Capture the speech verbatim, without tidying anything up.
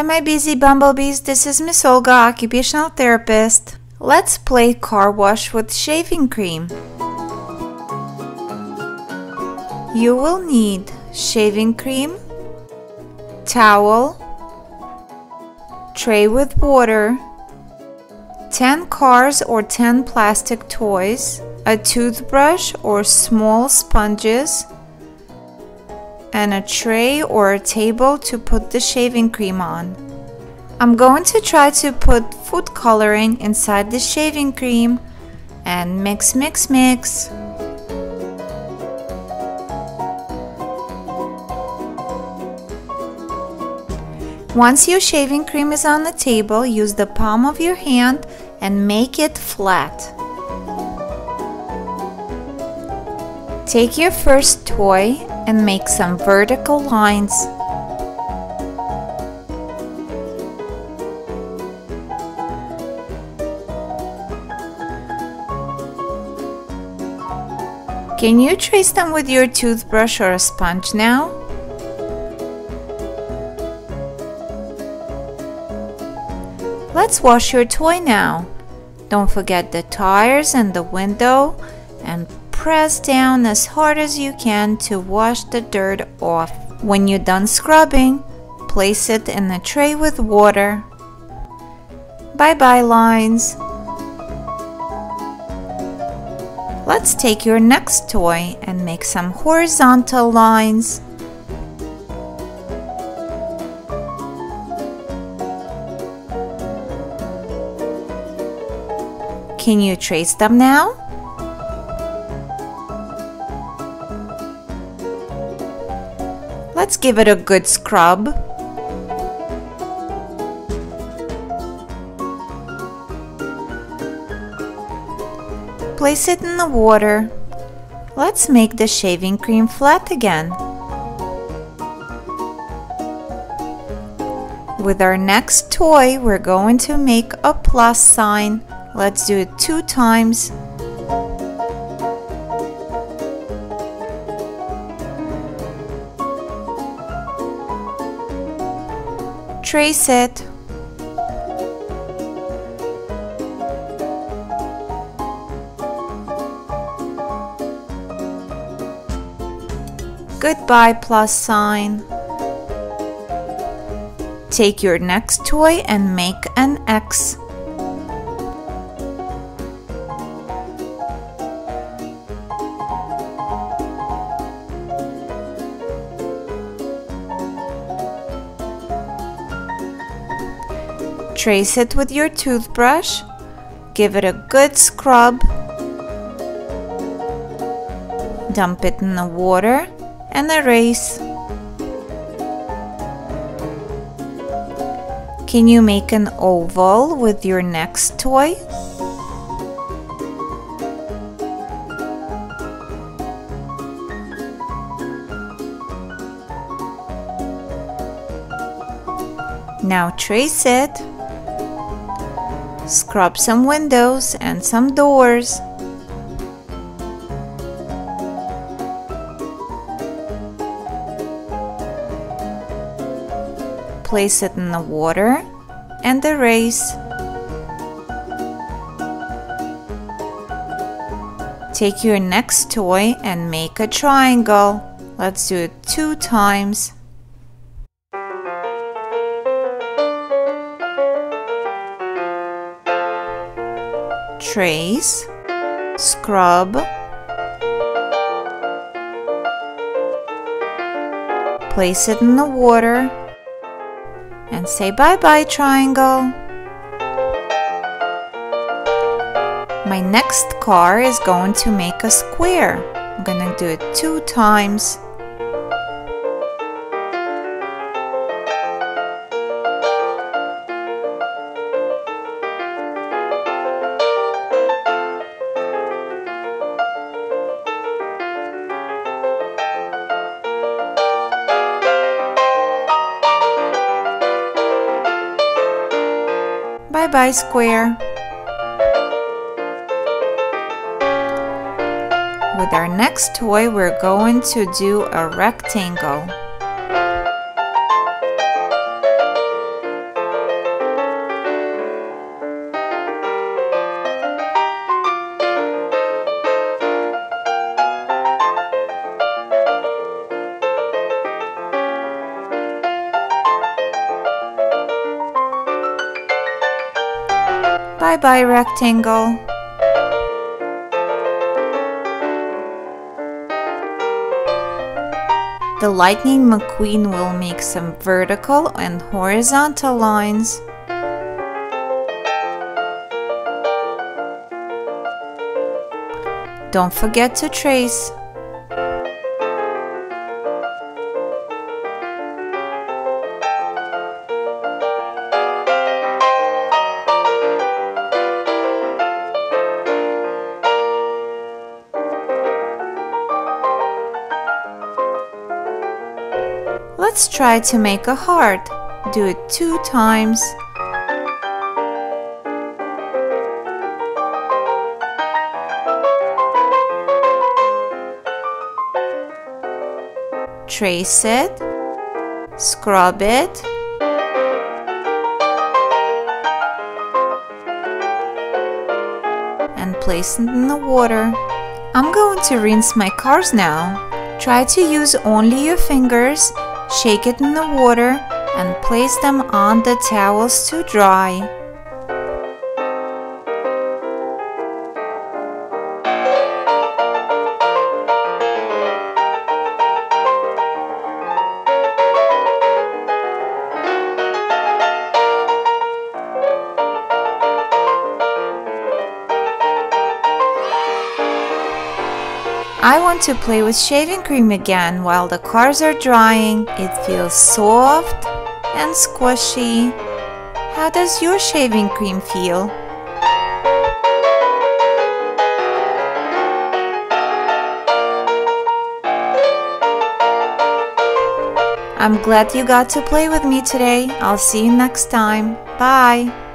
Hi my busy bumblebees, this is Miss Olga, occupational therapist. Let's play car wash with shaving cream. You will need shaving cream, towel, tray with water, ten cars or ten plastic toys, a toothbrush or small sponges, and a tray or a table to put the shaving cream on. I'm going to try to put food coloring inside the shaving cream and mix, mix, mix. Once your shaving cream is on the table, use the palm of your hand and make it flat. Take your first toy and make some vertical lines. Can you trace them with your toothbrush or a sponge now? Let's wash your toy now. Don't forget the tires and the window, and press down as hard as you can to wash the dirt off. When you're done scrubbing, place it in a tray with water. Bye-bye lines. Let's take your next toy and make some horizontal lines. Can you trace them now? Let's give it a good scrub. Place it in the water. Let's make the shaving cream flat again. With our next toy, we're going to make a plus sign. Let's do it two times. Trace it. Goodbye, plus sign. Take your next toy and make an X. Trace it with your toothbrush, give it a good scrub, dump it in the water and erase. Can you make an oval with your next toy? Now trace it. Scrub some windows and some doors. Place it in the water and erase. Take your next toy and make a triangle. Let's do it two times. Trace, scrub, place it in the water, and say bye-bye triangle. My next car is going to make a square. I'm gonna do it two times. Bye-bye square. With our next toy, we're going to do a rectangle. Bye-bye, rectangle. The Lightning McQueen will make some vertical and horizontal lines. Don't forget to trace. Let's try to make a heart. Do it two times. Trace it, scrub it, and place it in the water. I'm going to rinse my cars now. Try to use only your fingers. Shake it in the water and place them on the towels to dry. I want to play with shaving cream again while the cars are drying. It feels soft and squishy. How does your shaving cream feel? I'm glad you got to play with me today. I'll see you next time. Bye!